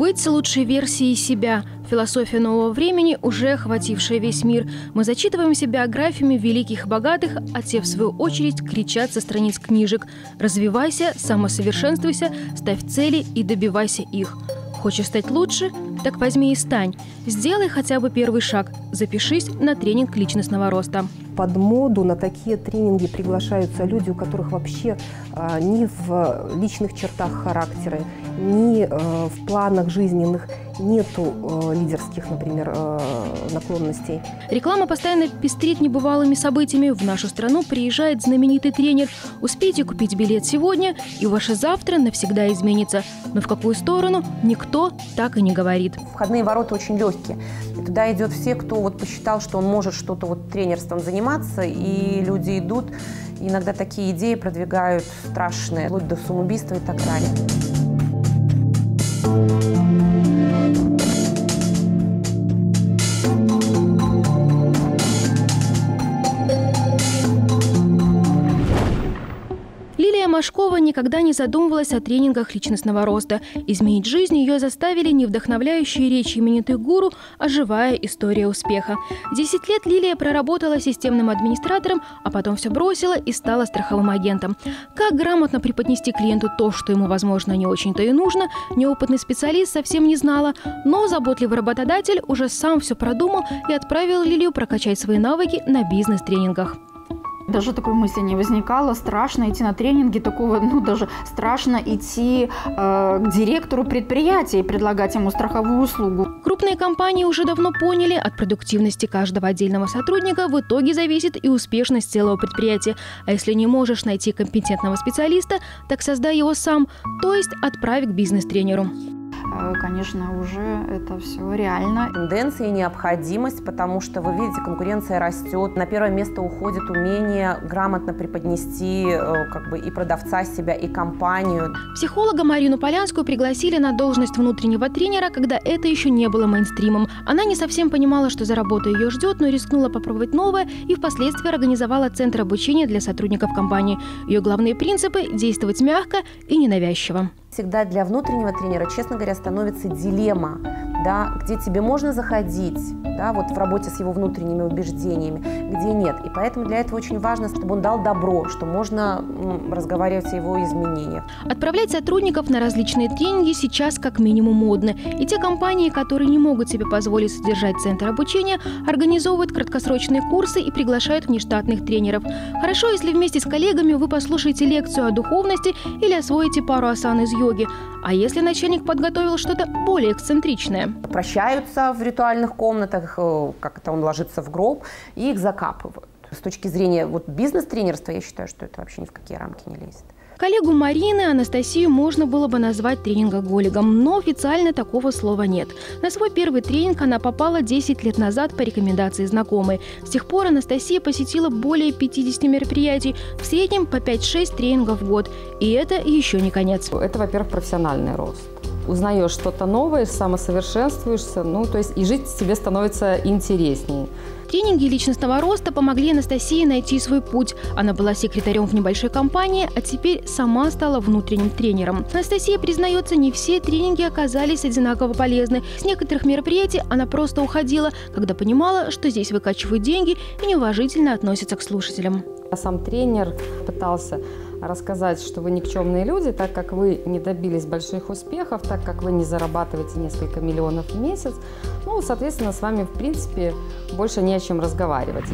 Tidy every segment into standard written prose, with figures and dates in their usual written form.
Быть лучшей версией себя – философия нового времени, уже охватившая весь мир. Мы зачитываемся биографиями великих и богатых, а те, в свою очередь, кричат со страниц книжек. Развивайся, самосовершенствуйся, ставь цели и добивайся их. Хочешь стать лучше? Так возьми и стань. Сделай хотя бы первый шаг. Запишись на тренинг личностного роста. Под моду на такие тренинги приглашаются люди, у которых вообще ни в личных чертах характера, ни в планах жизненных нету лидерских, например, наклонностей. Реклама постоянно пестрит небывалыми событиями. В нашу страну приезжает знаменитый тренер. Успейте купить билет сегодня, и ваше завтра навсегда изменится. Но в какую сторону, никто так и не говорит. Входные ворота очень легкие. И туда идет все, кто вот посчитал, что он может что-то вот тренерством заниматься, и люди идут. Иногда такие идеи продвигают страшные, вплоть до самоубийства и так далее. Лилия Машкова никогда не задумывалась о тренингах личностного роста. Изменить жизнь ее заставили не вдохновляющие речи именитых гуру, а живая история успеха. 10 лет Лилия проработала системным администратором, а потом все бросила и стала страховым агентом. Как грамотно преподнести клиенту то, что ему, возможно, не очень-то и нужно, неопытный специалист совсем не знала. Но заботливый работодатель уже сам все продумал и отправил Лилию прокачать свои навыки на бизнес-тренингах. Даже такой мысли не возникало, страшно идти на тренинги, такого, даже страшно идти к директору предприятия и предлагать ему страховую услугу. Крупные компании уже давно поняли, от продуктивности каждого отдельного сотрудника в итоге зависит и успешность целого предприятия. А если не можешь найти компетентного специалиста, так создай его сам, то есть отправь к бизнес-тренеру. Конечно, уже это все реально. Тенденция и необходимость, потому что, вы видите, конкуренция растет. На первое место уходит умение грамотно преподнести и продавца себя, и компанию. Психолога Марину Полянскую пригласили на должность внутреннего тренера, когда это еще не было мейнстримом. Она не совсем понимала, что за работу ее ждет, но рискнула попробовать новое и впоследствии организовала центр обучения для сотрудников компании. Ее главные принципы – действовать мягко и ненавязчиво. Всегда для внутреннего тренера, честно говоря, становится дилемма, где тебе можно заходить, вот в работе с его внутренними убеждениями, где нет. И поэтому для этого очень важно, чтобы он дал добро, что можно разговаривать о его изменениях. Отправлять сотрудников на различные тренинги сейчас как минимум модно. И те компании, которые не могут себе позволить содержать центр обучения, организовывают краткосрочные курсы и приглашают внештатных тренеров. Хорошо, если вместе с коллегами вы послушаете лекцию о духовности или освоите пару асан из йоги. А если начальник подготовил что-то более эксцентричное? Прощаются в ритуальных комнатах, как-то он ложится в гроб, и их закапывают. С точки зрения бизнес-тренерства, я считаю, что это вообще ни в какие рамки не лезет. Коллегу Марины, Анастасию, можно было бы назвать тренингоголиком, но официально такого слова нет. На свой первый тренинг она попала 10 лет назад по рекомендации знакомой. С тех пор Анастасия посетила более 50 мероприятий, в среднем по 5-6 тренингов в год. И это еще не конец. Это, во-первых, профессиональный рост. Узнаешь что-то новое, самосовершенствуешься, то есть и жить тебе становится интереснее. Тренинги личностного роста помогли Анастасии найти свой путь. Она была секретарем в небольшой компании, а теперь сама стала внутренним тренером. Анастасия признается, не все тренинги оказались одинаково полезны. С некоторых мероприятий она просто уходила, когда понимала, что здесь выкачивают деньги и неуважительно относятся к слушателям. Сам тренер пытался рассказать, что вы никчемные люди, так как вы не добились больших успехов, так как вы не зарабатываете несколько миллионов в месяц, соответственно, с вами, в принципе, больше не о чем разговаривать.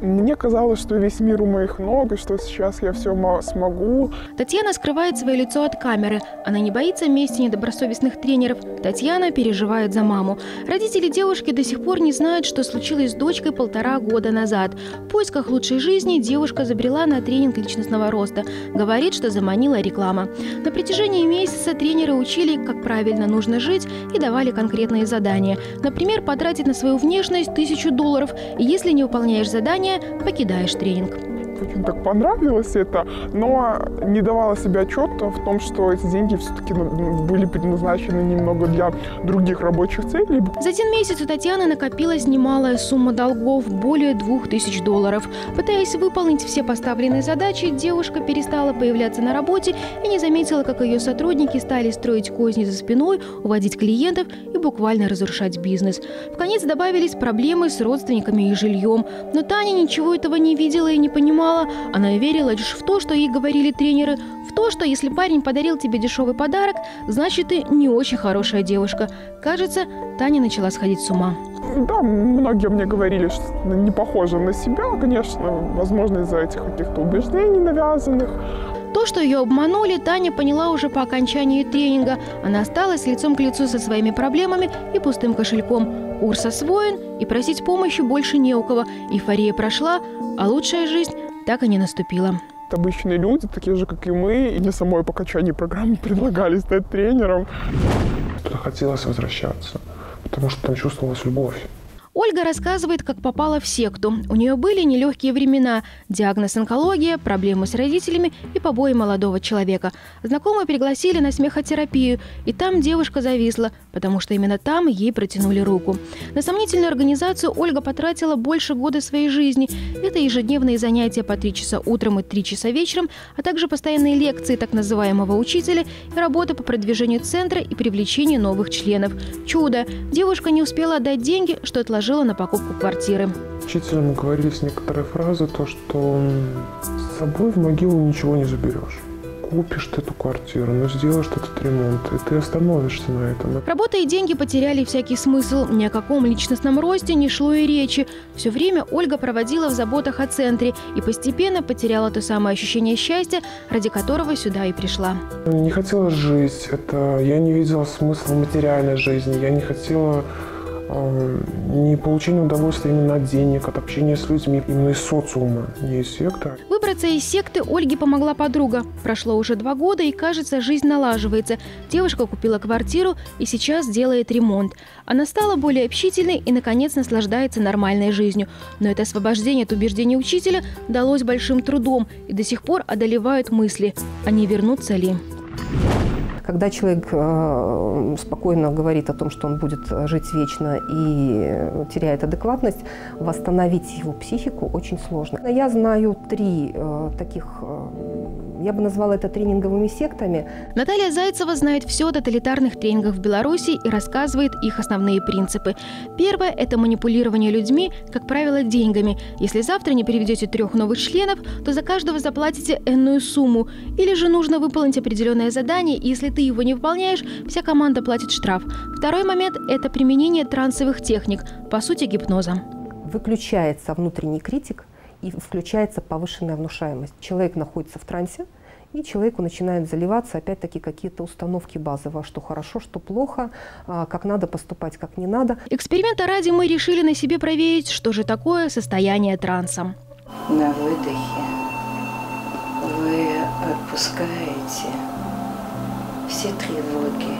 Мне казалось, что весь мир у моих ног, и что сейчас я все смогу. Татьяна скрывает свое лицо от камеры. Она не боится мести недобросовестных тренеров. Татьяна переживает за маму. Родители девушки до сих пор не знают, что случилось с дочкой 1,5 года назад. В поисках лучшей жизни девушка забрела на тренинг личностного роста. Говорит, что заманила реклама. На протяжении месяца тренеры учили, как правильно нужно жить, и давали конкретные задания. Например, потратить на свою внешность $1000, и если не выполняешь задание, покидаешь тренинг. таким как понравилось это, но не давала себе отчета в том, что эти деньги все-таки были предназначены немного для других рабочих целей. За один месяц у Татьяны накопилась немалая сумма долгов, более $2000. Пытаясь выполнить все поставленные задачи, девушка перестала появляться на работе и не заметила, как ее сотрудники стали строить козни за спиной, уводить клиентов и буквально разрушать бизнес. В конец добавились проблемы с родственниками и жильем. Но Таня ничего этого не видела и не понимала. Она верила лишь в то, что ей говорили тренеры, в то, что если парень подарил тебе дешевый подарок, значит, ты не очень хорошая девушка. Кажется, Таня начала сходить с ума. Да, многие мне говорили, что не похожа на себя, конечно, возможно, из-за этих каких-то убеждений навязанных. То, что ее обманули, Таня поняла уже по окончании тренинга. Она осталась лицом к лицу со своими проблемами и пустым кошельком. Курс освоен, и просить помощи больше не у кого. Эйфория прошла, а лучшая жизнь так и не наступила. Обычные люди, такие же, как и мы, и не самой по окончании программы предлагали стать тренером. Хотелось возвращаться, потому что там чувствовалась любовь. Ольга рассказывает, как попала в секту. У нее были нелегкие времена. Диагноз онкология, проблемы с родителями и побои молодого человека. Знакомые пригласили на смехотерапию, и там девушка зависла, потому что именно там ей протянули руку. На сомнительную организацию Ольга потратила больше года своей жизни. Это ежедневные занятия по 3 часа утром и 3 часа вечером, а также постоянные лекции так называемого учителя и работа по продвижению центра и привлечению новых членов. Чудо! Девушка не успела отдать деньги, что отложила на покупку квартиры. Учителям говорились некоторые фразы, то, что с собой в могилу ничего не заберешь. Купишь ты эту квартиру, но сделаешь этот ремонт, и ты остановишься на этом. Работа и деньги потеряли всякий смысл. Ни о каком личностном росте не шло и речи. Все время Ольга проводила в заботах о центре и постепенно потеряла то самое ощущение счастья, ради которого сюда и пришла. Не хотела жить, я не видела смысла материальной жизни, я не хотела... не получение удовольствия именно от денег, от общения с людьми, именно из социума, не из секты. Выбраться из секты Ольге помогла подруга. Прошло уже 2 года, и, кажется, жизнь налаживается. Девушка купила квартиру и сейчас делает ремонт. Она стала более общительной и, наконец, наслаждается нормальной жизнью. Но это освобождение от убеждений учителя далось большим трудом, и до сих пор одолевают мысли, а не вернутся ли. Когда человек спокойно говорит о том, что он будет жить вечно и теряет адекватность, восстановить его психику очень сложно. Я знаю 3 таких, я бы назвала это тренинговыми сектами. Наталья Зайцева знает все о тоталитарных тренингах в Беларуси и рассказывает их основные принципы. Первое – это манипулирование людьми, как правило, деньгами. Если завтра не переведете 3 новых членов, то за каждого заплатите энную сумму. Или же нужно выполнить определенное задание, и если ты его не выполняешь, вся команда платит штраф. Второй момент – это применение трансовых техник, по сути гипноза. Выключается внутренний критик и включается повышенная внушаемость. Человек находится в трансе, и человеку начинают заливаться опять-таки какие-то установки базовые, что хорошо, что плохо, как надо поступать, как не надо. Эксперимента ради мы решили на себе проверить, что же такое состояние транса. На выдохе вы отпускаете все тревоги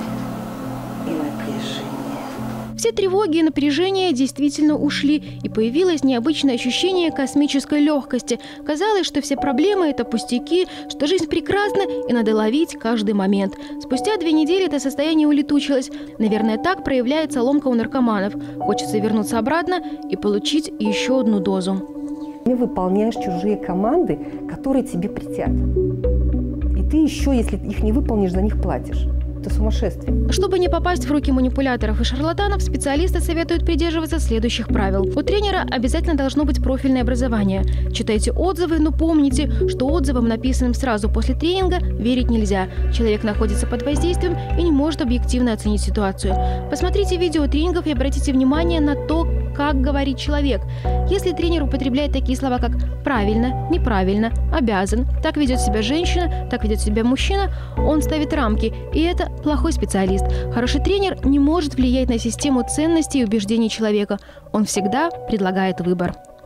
и напряжение. Все тревоги и напряжение действительно ушли, и появилось необычное ощущение космической легкости. Казалось, что все проблемы – это пустяки, что жизнь прекрасна и надо ловить каждый момент. Спустя 2 недели это состояние улетучилось. Наверное, так проявляется ломка у наркоманов. Хочется вернуться обратно и получить еще одну дозу. Ты выполняешь чужие команды, которые тебе притят. Ты еще, если их не выполнишь, за них платишь. Это сумасшествие. Чтобы не попасть в руки манипуляторов и шарлатанов, специалисты советуют придерживаться следующих правил. У тренера обязательно должно быть профильное образование. Читайте отзывы, но помните, что отзывам, написанным сразу после тренинга, верить нельзя. Человек находится под воздействием и не может объективно оценить ситуацию. Посмотрите видео тренингов и обратите внимание на то, как говорит человек. Если тренер употребляет такие слова, как «правильно», «неправильно», «обязан», «так ведет себя женщина», «так ведет себя мужчина», он ставит рамки, и это плохой специалист. Хороший тренер не может влиять на систему ценностей и убеждений человека. Он всегда предлагает выбор.